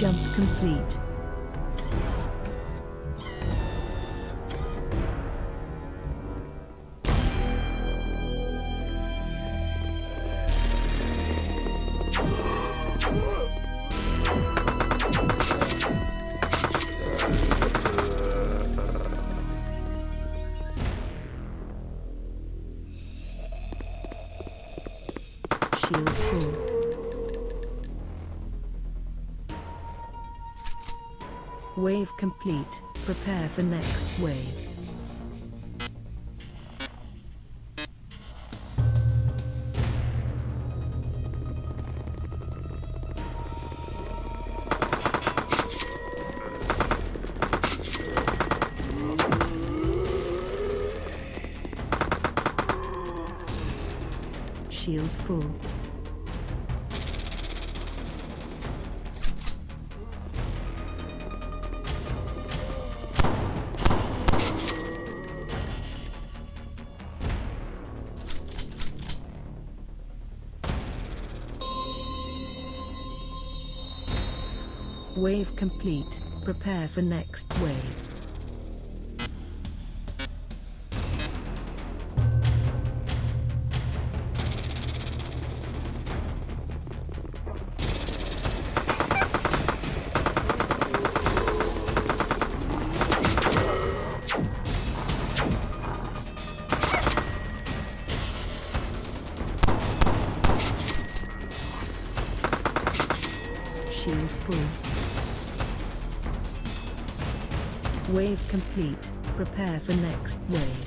Jump complete. Wave complete. Prepare for next wave. Shields full. Wave complete. Prepare for next wave. Shields full. Wave complete. Prepare for next wave.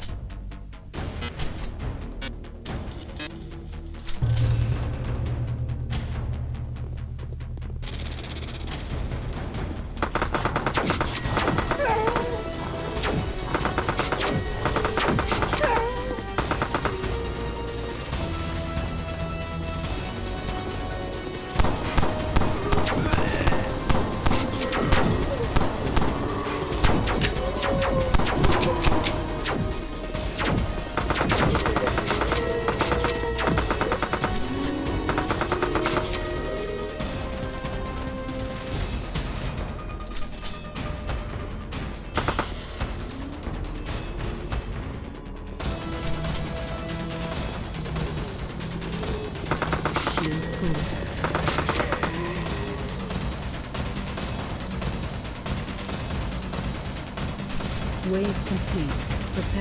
Wave complete.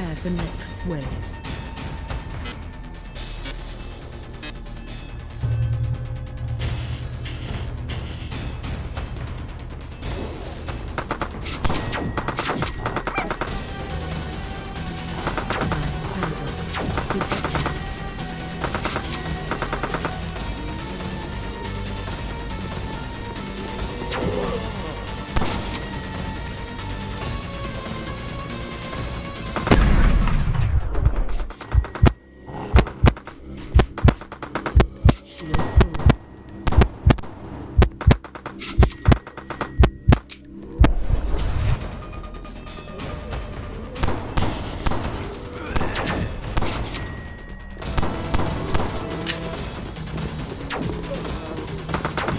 Prepare for next wave. Paradox detected.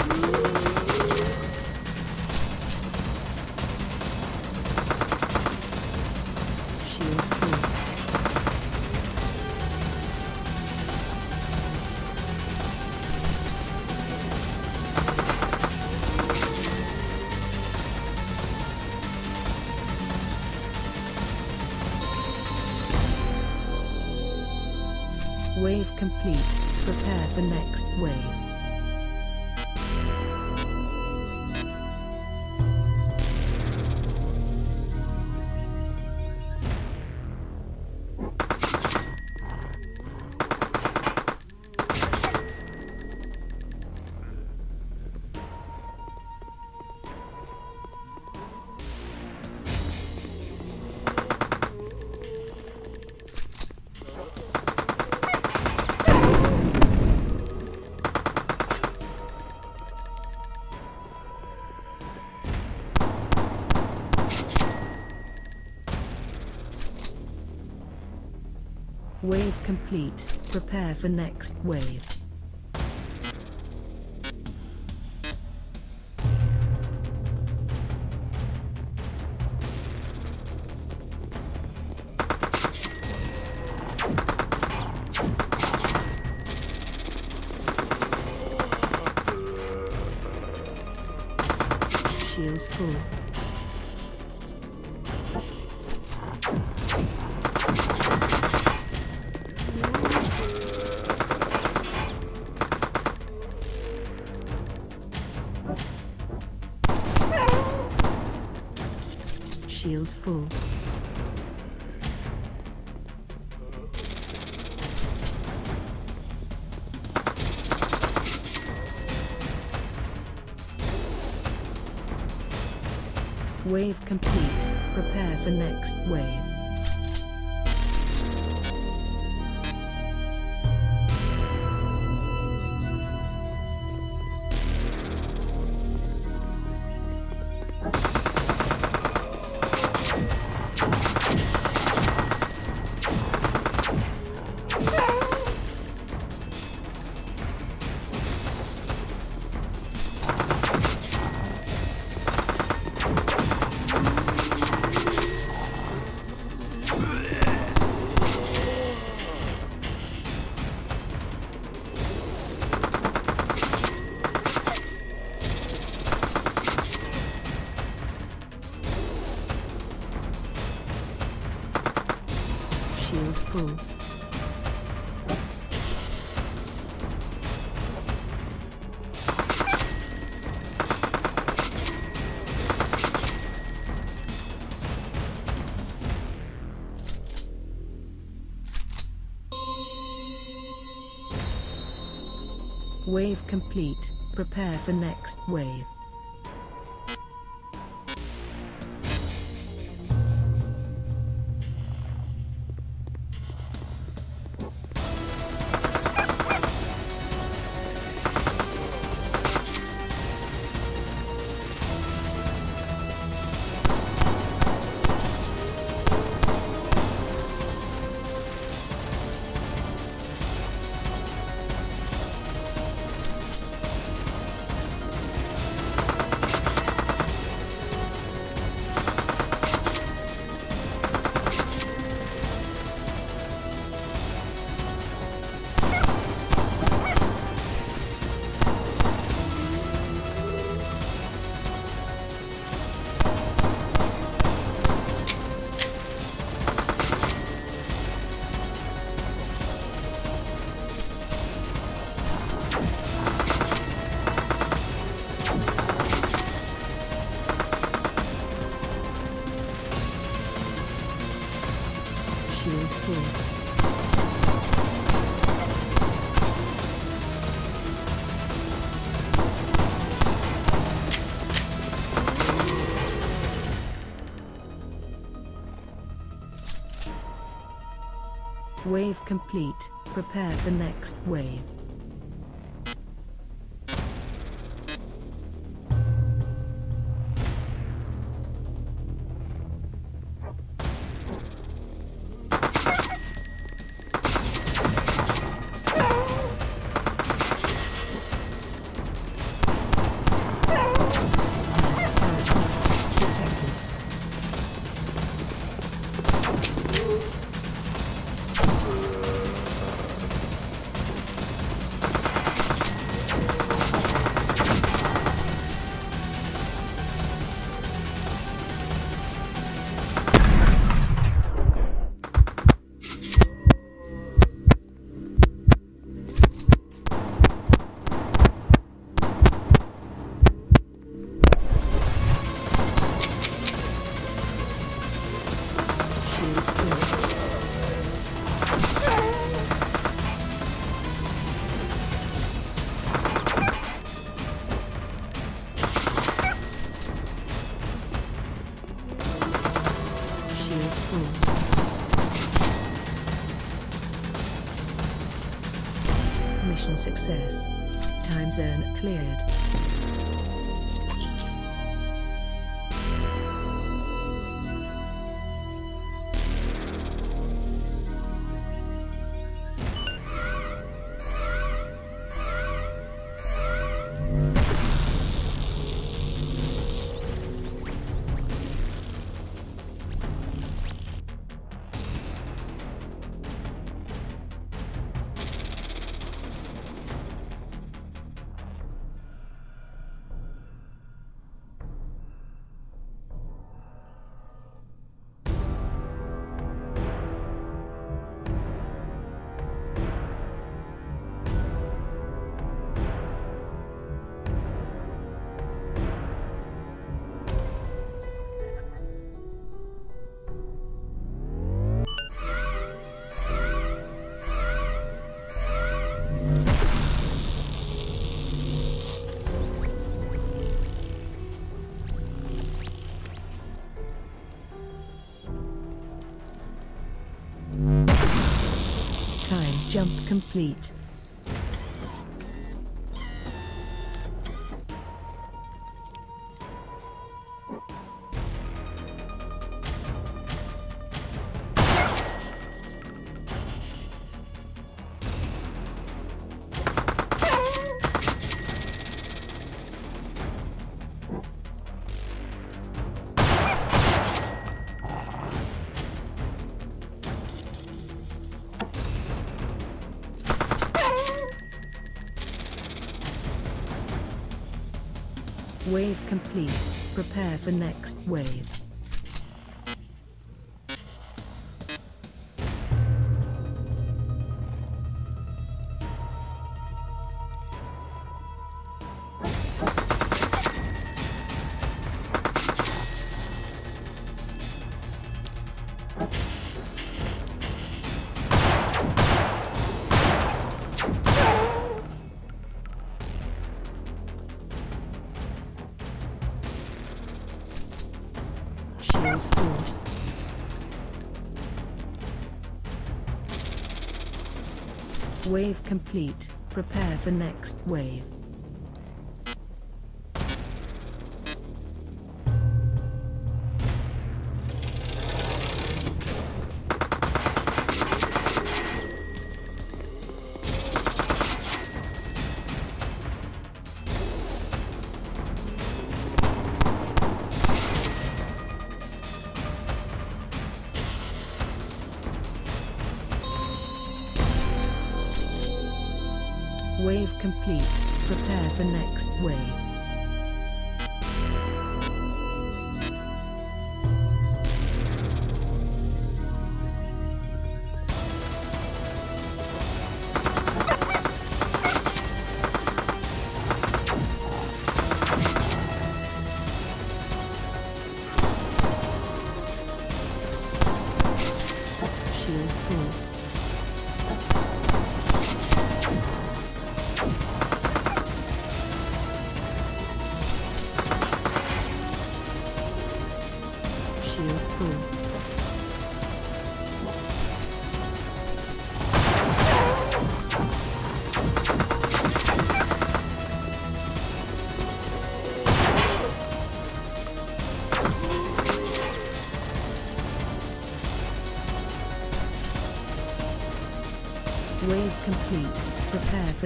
Wave complete. Prepare for next wave. Wave complete. Prepare for next wave. is full. Shields full. Wave complete. Prepare for next wave. Shields full. Wave complete. Prepare for next wave. Shields full. Wave complete. Prepare for next wave. Mission success. Time zone cleared. Jump complete. Wave complete. Prepare for next wave. Wave complete. Prepare for next wave. Wave complete. Prepare for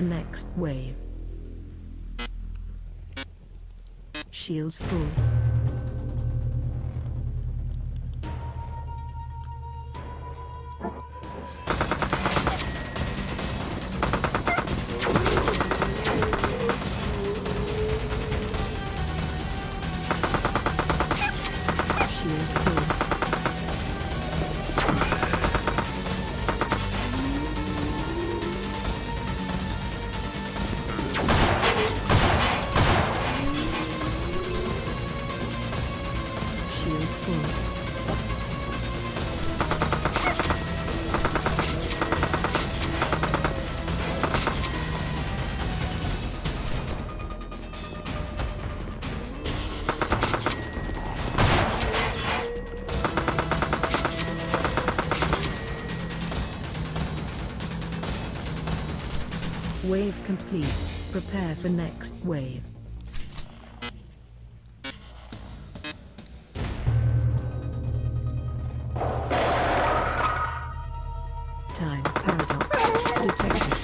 next wave. Shields full. Shields full. Wave complete. Prepare for next wave. Shields full. Wave complete. Prepare for next wave. Time paradox detected.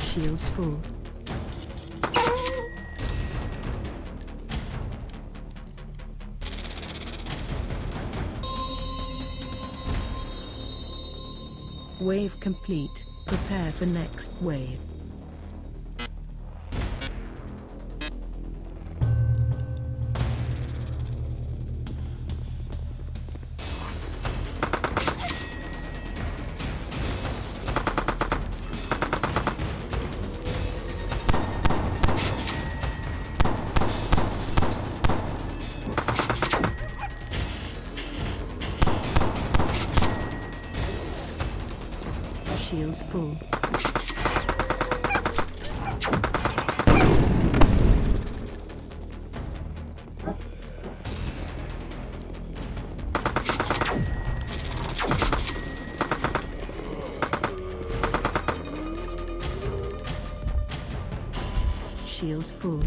Shields full. Wave complete. Prepare for next wave. shields full. Shields full.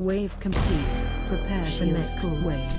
Wave complete. Prepare for next full wave.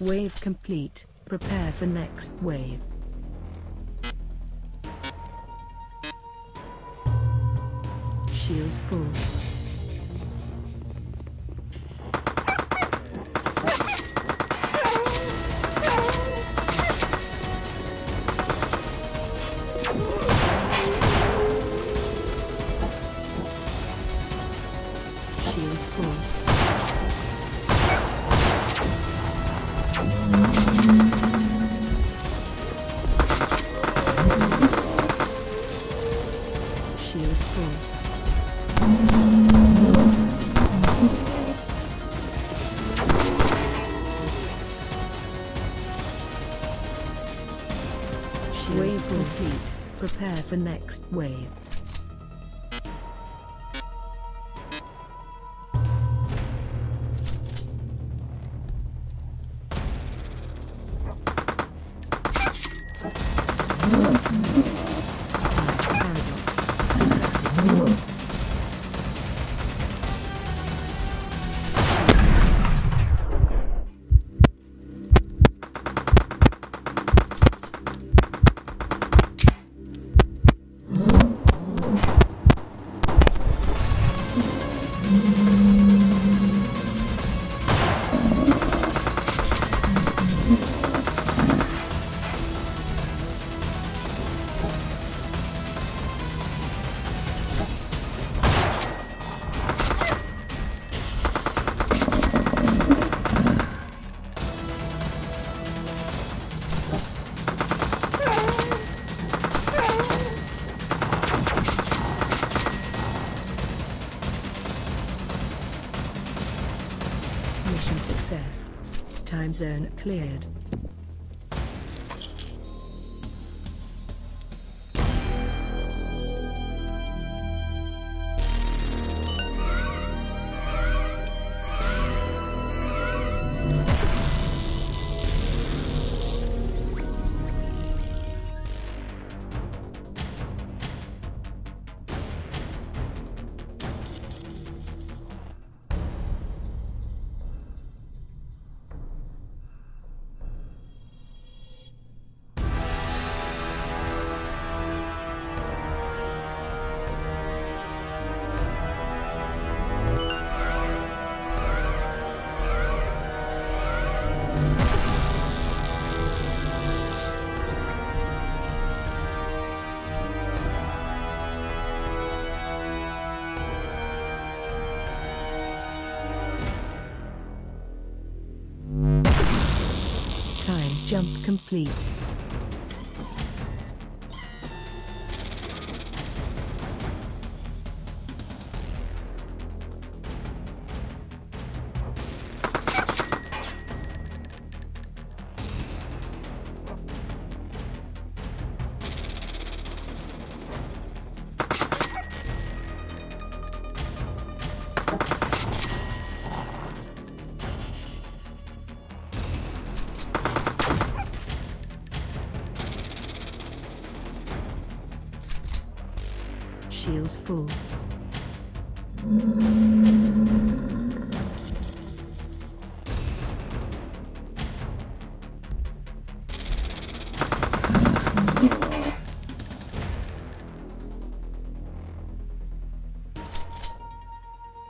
Wave complete. Prepare for next wave. Shields full. Shields full. Shields full. Shields wave complete. Prepare for next wave. Mission success. Time zone cleared. Time jump complete. shields full.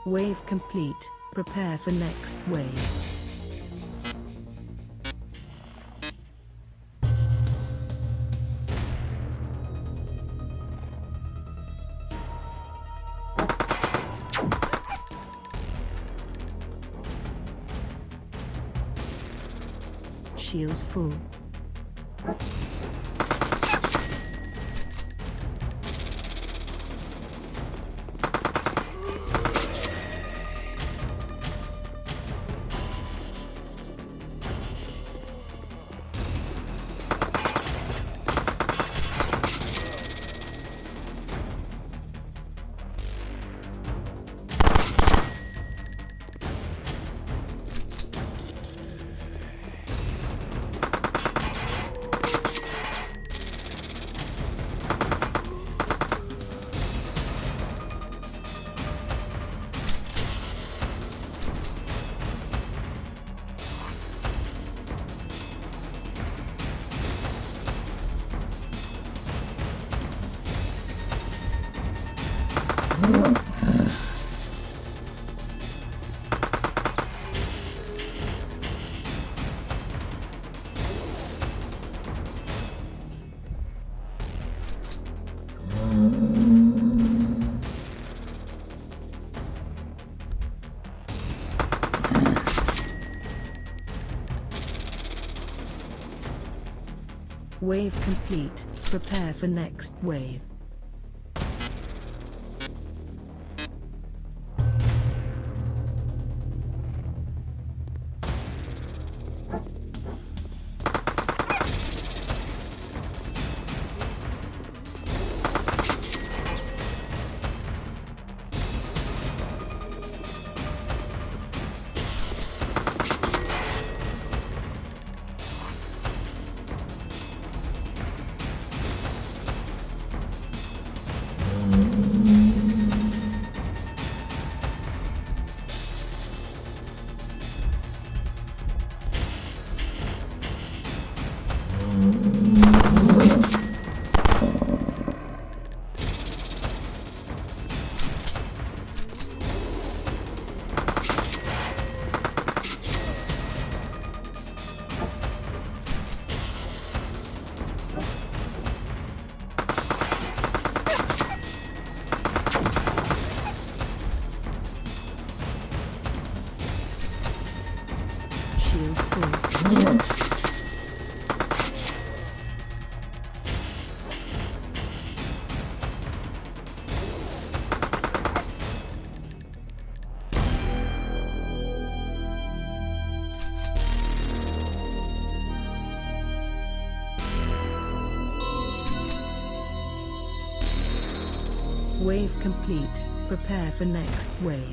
Wave complete. Prepare for next wave. Shields full. Wave complete. Prepare for next wave. Wave complete. Prepare for next wave.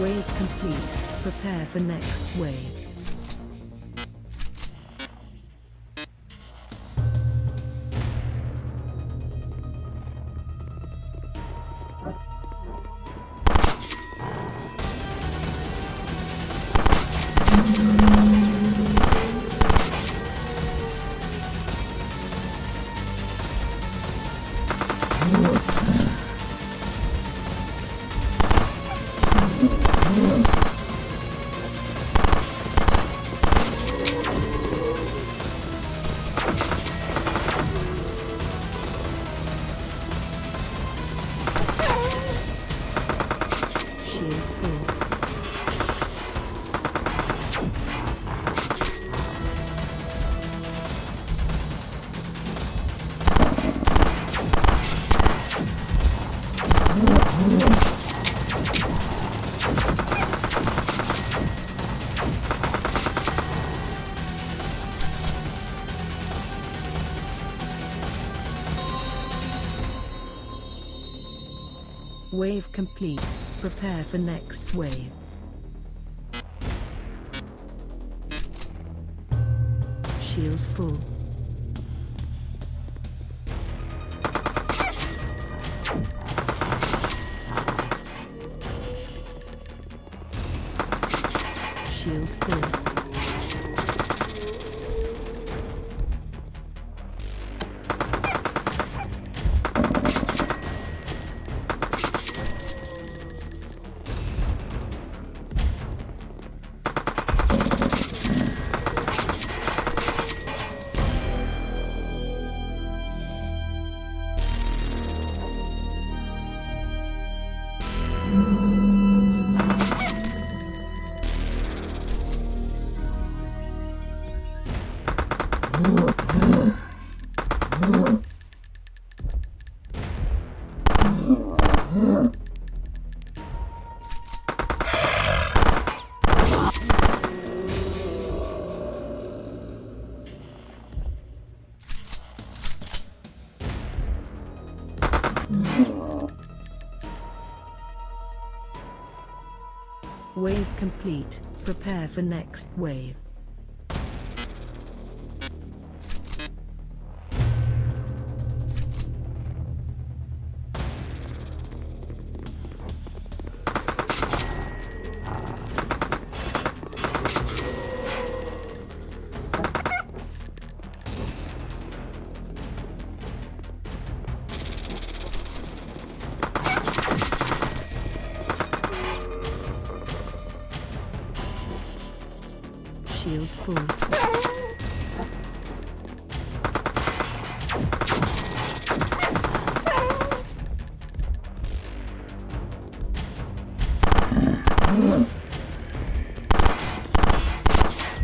Wave complete. Prepare for next wave. Wave complete. Prepare for next wave. Shields full. Shields full. Wave complete. Prepare for next wave. Shields full.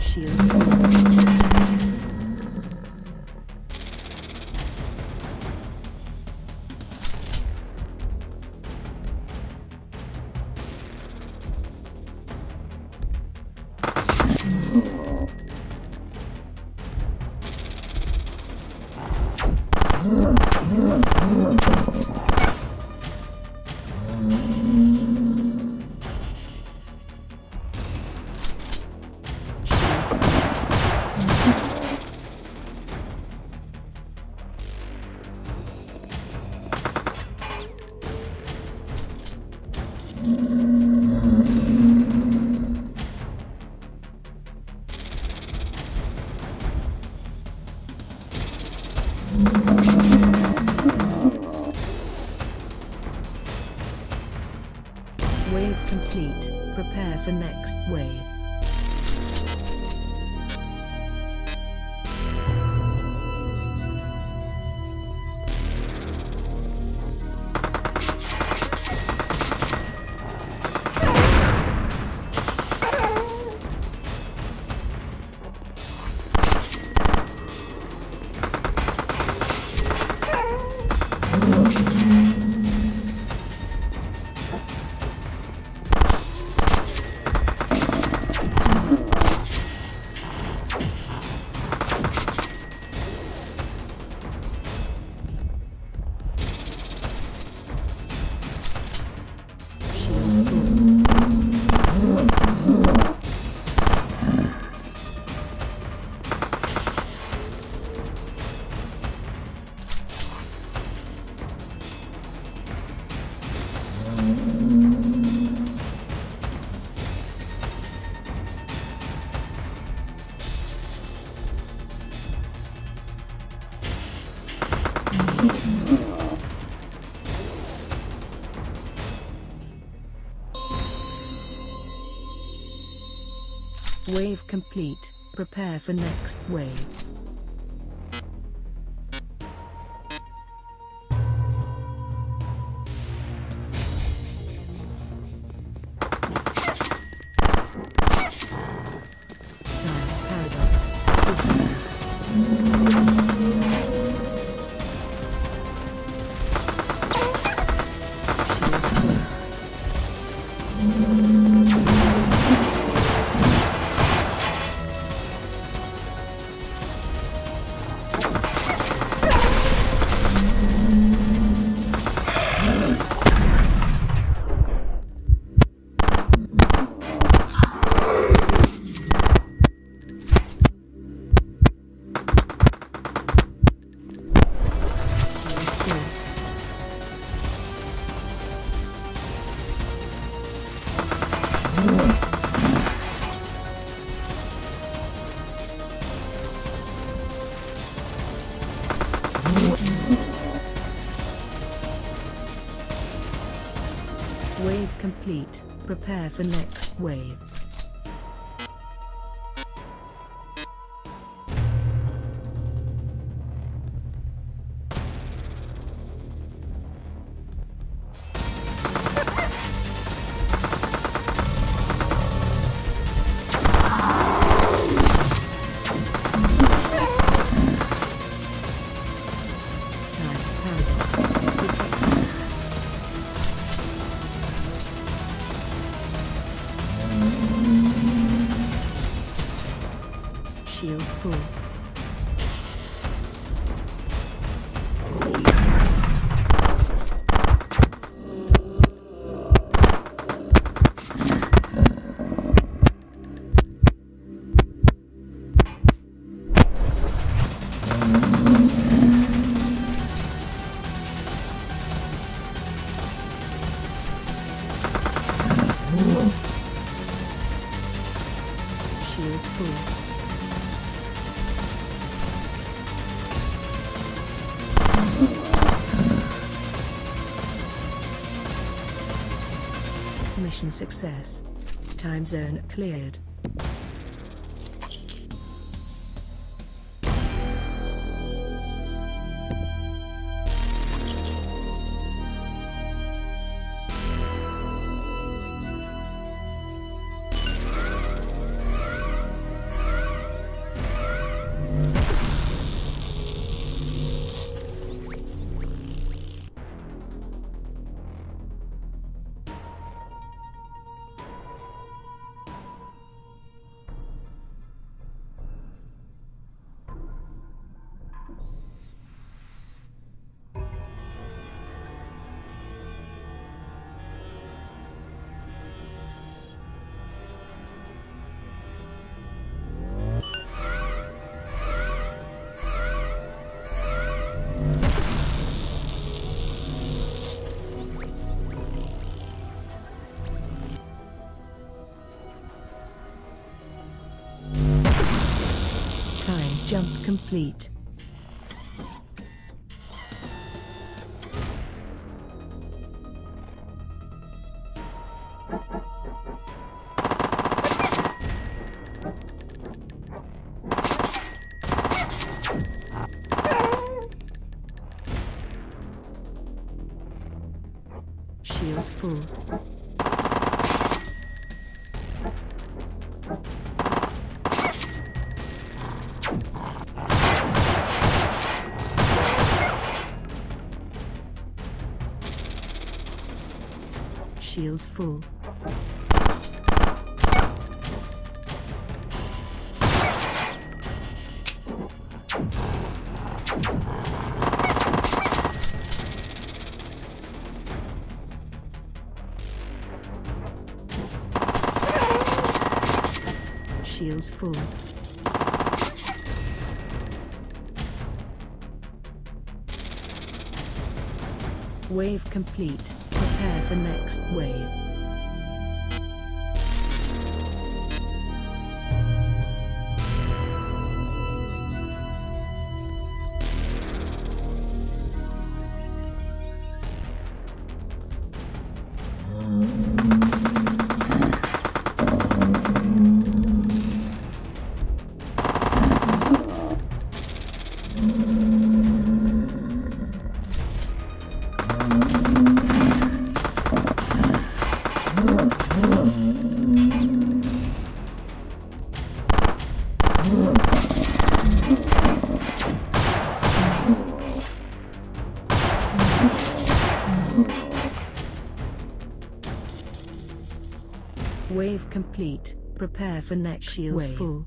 Shields full. Wave complete. Prepare for next wave. Wave complete. Prepare for next wave. Wave complete. Prepare for next wave. Shields full. Shields full. Mission success. Time zone cleared. Jump complete. Shields full. Shields full. Shields full. Wave complete. Prepare for next wave. wave complete. Prepare for next shields wave. Full.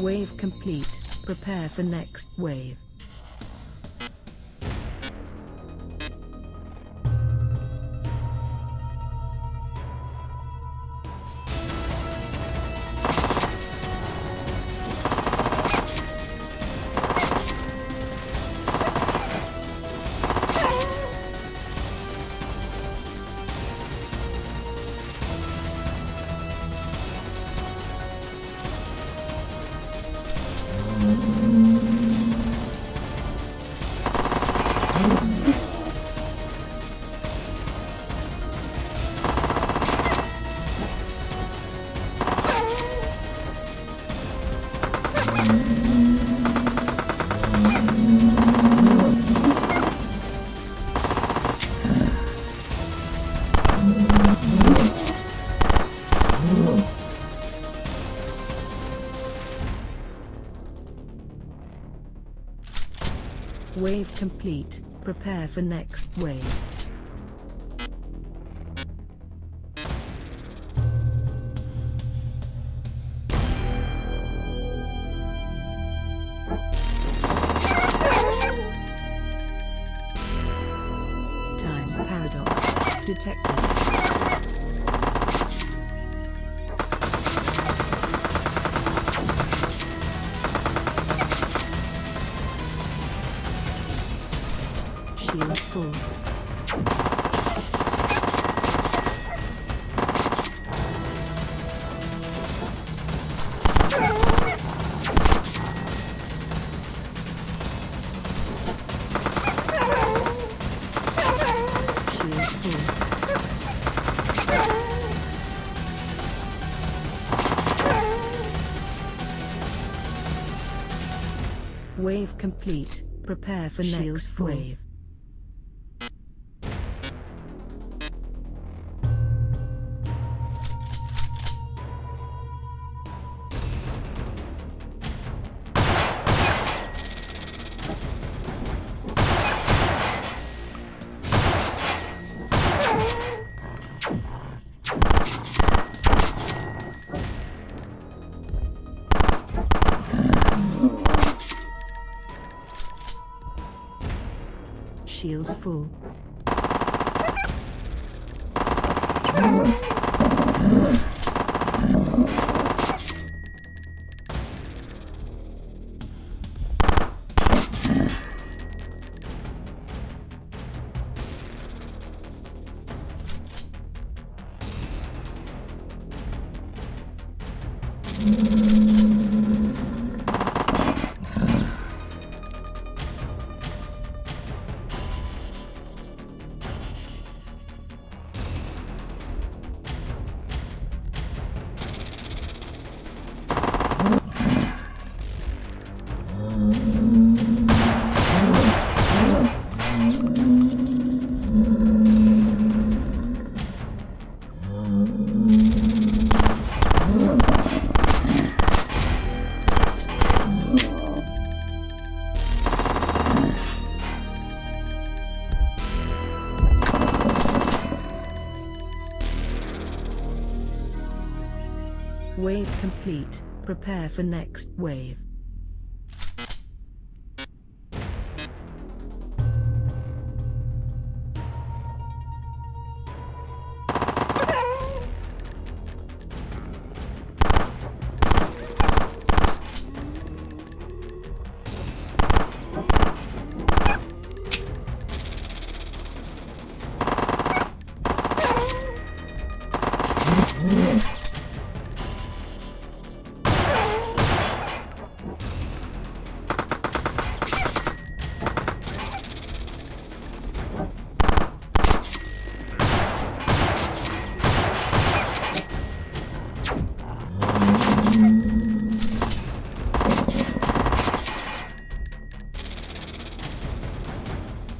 Wave complete. Prepare for next wave. Wave complete. Prepare for next wave. Time paradox detected. Shield full. Wave complete. Prepare for next wave. Shields full. Wave complete. Prepare for next wave.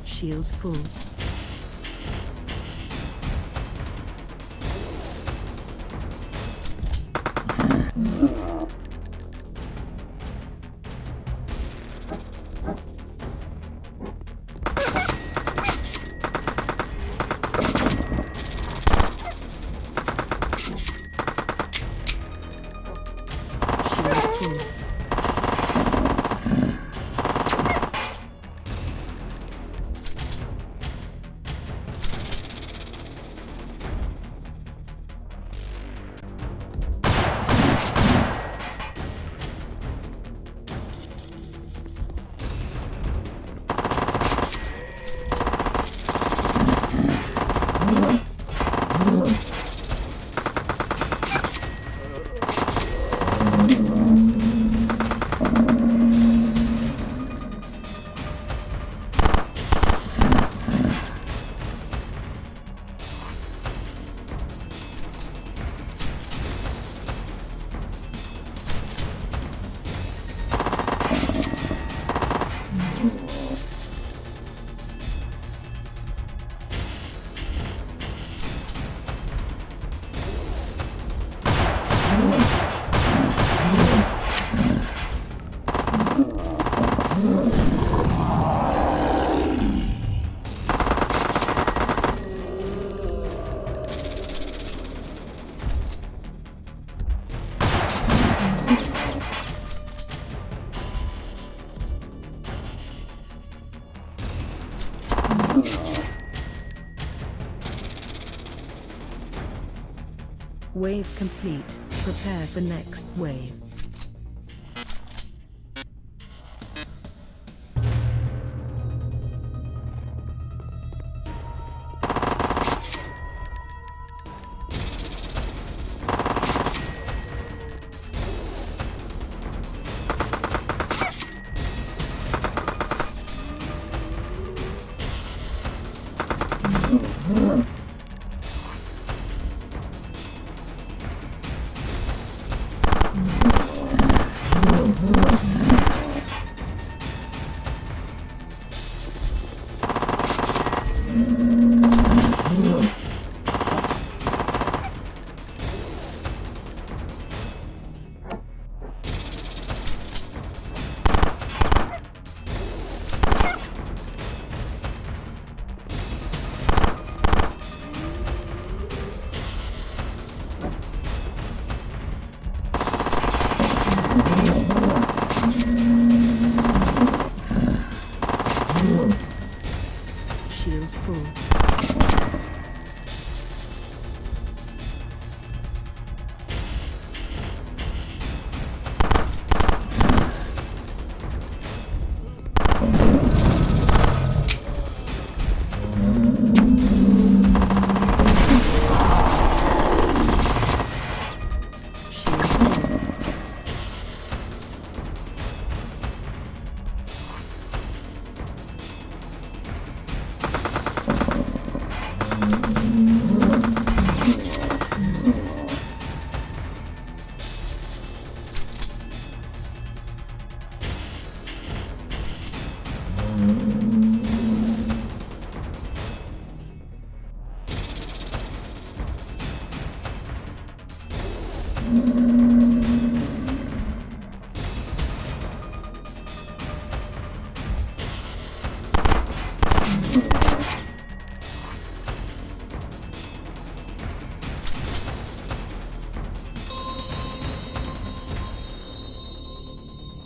Shields full. Wave complete. Prepare for next wave. Shields full.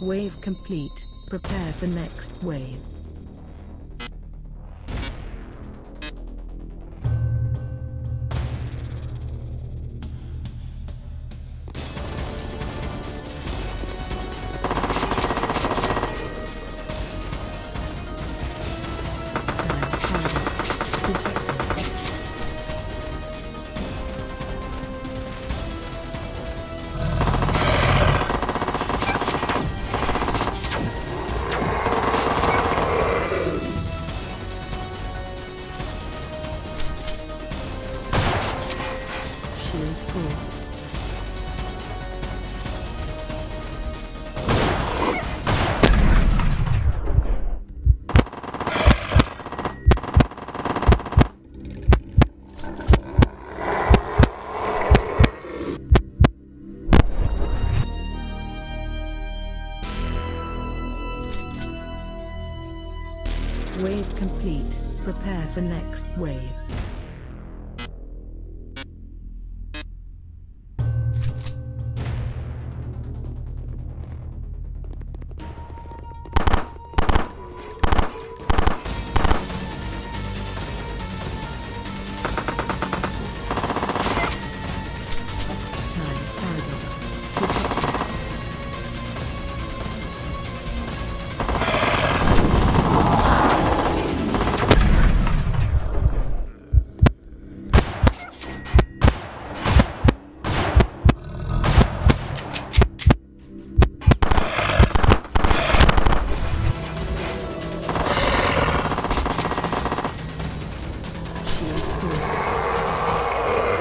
Wave complete. Prepare for next wave. Wave complete. Prepare for next wave.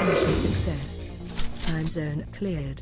Mission success. Time zone cleared.